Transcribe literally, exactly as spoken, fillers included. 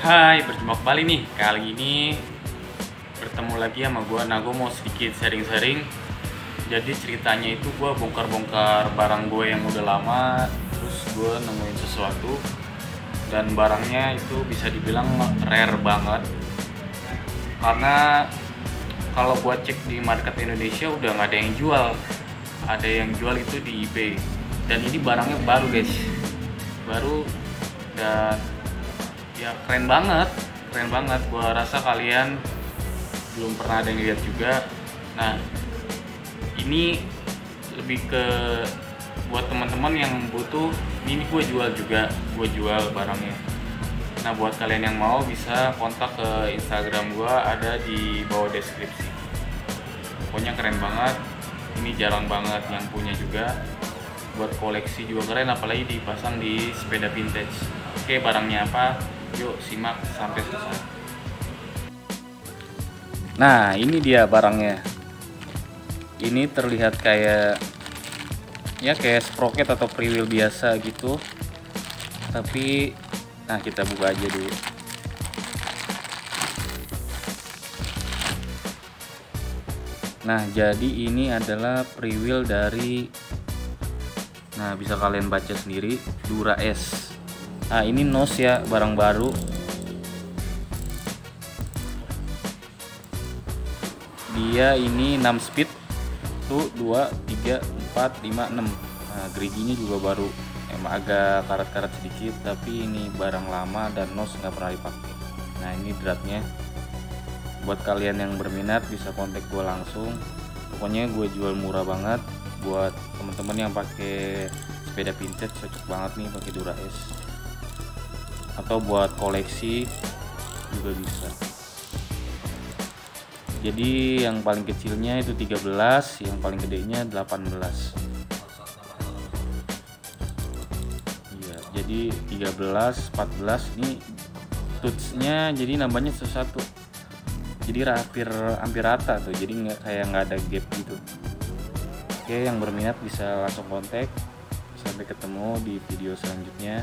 Hai, berjumpa kembali nih. Kali ini bertemu lagi sama gue. Nah, gue mau sedikit sharing-sharing. Jadi ceritanya itu gue bongkar-bongkar barang gue yang udah lama. Terus gue nemuin sesuatu, dan barangnya itu bisa dibilang rare banget. Karena kalau gue cek di market Indonesia udah nggak ada yang jual. Ada yang jual itu di eBay. Dan ini barangnya baru, guys. Baru dan ya keren banget, keren banget. Gua rasa kalian belum pernah ada yang lihat juga. Nah, ini lebih ke buat teman-teman yang butuh. Ini gue jual juga, gue jual barangnya. Nah, buat kalian yang mau bisa kontak ke Instagram gue, ada di bawah deskripsi. Pokoknya keren banget. Ini jarang banget yang punya juga. Buat koleksi juga keren, apalagi dipasang di sepeda vintage. Oke, barangnya apa? Yuk simak sampai selesai. Nah, ini dia barangnya. Ini terlihat kayak ya kayak sprocket atau priwheel biasa gitu. Tapi nah, kita buka aja dulu. Nah, jadi ini adalah priwheel dari, nah, bisa kalian baca sendiri, Dura-Ace. Nah, ini nos ya, barang baru. Dia ini enam speed. satu, dua, tiga, empat, lima, enam. Nah, geriginya juga baru. Emang agak karat-karat sedikit, tapi ini barang lama dan nos nggak pernah dipakai. Nah, ini dratnya. Buat kalian yang berminat bisa kontak gue langsung. Pokoknya gue jual murah banget. Buat teman-teman yang pakai sepeda vintage cocok banget nih pakai Dura-Ace, atau buat koleksi juga bisa. Jadi yang paling kecilnya itu tiga belas, yang paling gedenya delapan belas. Iya, jadi tiga belas, empat belas ini tutsnya, jadi nambahnya satu. Jadi hampir hampir rata tuh, jadi nggak kayak nggak ada gap gitu. Oke, yang berminat bisa langsung kontak. Sampai ketemu di video selanjutnya.